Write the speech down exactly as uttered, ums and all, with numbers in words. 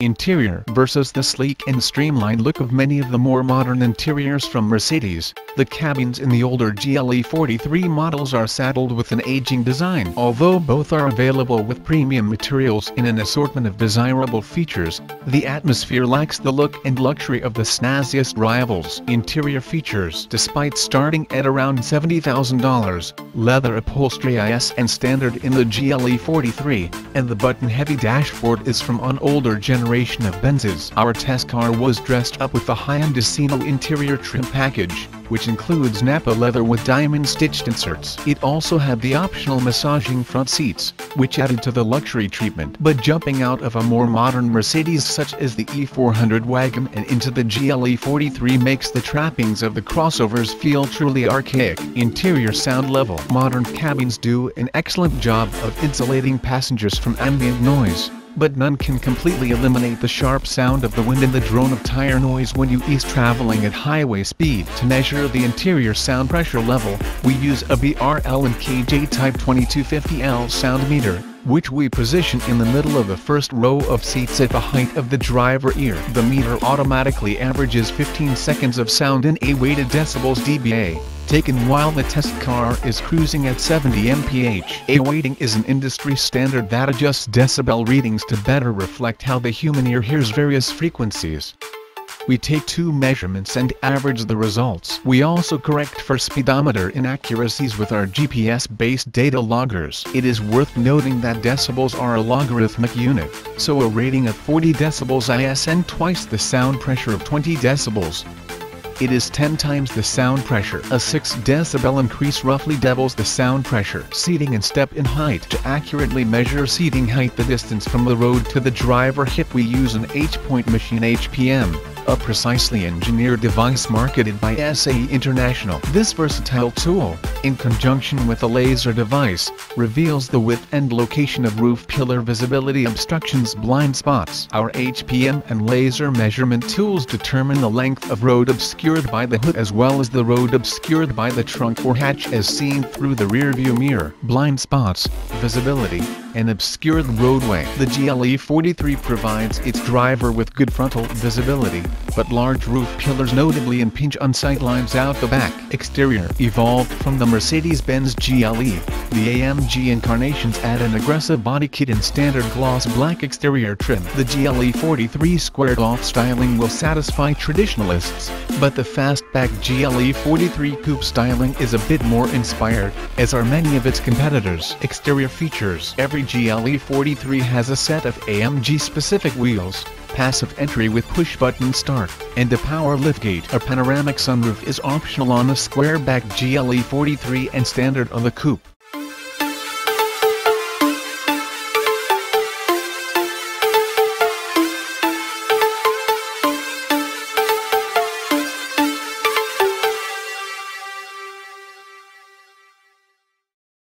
Interior. Versus the sleek and streamlined look of many of the more modern interiors from Mercedes, the cabins in the older G L E forty-three models are saddled with an aging design. Although both are available with premium materials and an assortment of desirable features, the atmosphere lacks the look and luxury of the snazziest rivals. Interior features. Despite starting at around seventy thousand dollars, leather upholstery is and standard in the G L E forty-three, and the button-heavy dashboard is from an older generation of Benzes. Our test car was dressed up with the high-end Designo interior trim package, which includes Napa leather with diamond-stitched inserts. It also had the optional massaging front seats, which added to the luxury treatment. But jumping out of a more modern Mercedes such as the E four hundred wagon and into the G L E forty-three makes the trappings of the crossovers feel truly archaic. Interior sound level. Modern cabins do an excellent job of insulating passengers from ambient noise, but none can completely eliminate the sharp sound of the wind and the drone of tire noise when you is traveling at highway speed. To measure the interior sound pressure level, we use a B R L and K J type twenty-two fifty L sound meter, which we position in the middle of the first row of seats at the height of the driver ear. The meter automatically averages fifteen seconds of sound in a weighted decibels d B A, taken while the test car is cruising at seventy miles per hour. A weighting is an industry standard that adjusts decibel readings to better reflect how the human ear hears various frequencies. We take two measurements and average the results. We also correct for speedometer inaccuracies with our G P S-based data loggers. It is worth noting that decibels are a logarithmic unit, so a rating of forty decibels is and twice the sound pressure of twenty decibels. It is ten times the sound pressure. A six decibel increase roughly doubles the sound pressure. Seating and step in height. To accurately measure seating height, the distance from the road to the driver hip, we use an H-point machine H P M, a precisely engineered device marketed by S A E International. This versatile tool, in conjunction with a laser device, reveals the width and location of roof pillar visibility obstructions, blind spots. Our H P M and laser measurement tools determine the length of road obscured by the hood as well as the road obscured by the trunk or hatch as seen through the rearview mirror. Blind spots, visibility, and obscured roadway. The G L E forty-three provides its driver with good frontal visibility, but large roof pillars notably impinge on sightlines out the back. Exterior. Evolved from the Mercedes-Benz G L E, the A M G incarnations add an aggressive body kit and standard gloss black exterior trim. The G L E forty-three squared-off styling will satisfy traditionalists, but the fastback G L E forty-three coupe styling is a bit more inspired, as are many of its competitors. Exterior features. Every G L E forty-three has a set of A M G-specific wheels, passive entry with push-button start, and a power liftgate. A panoramic sunroof is optional on the square-back G L E forty-three and standard on the coupe.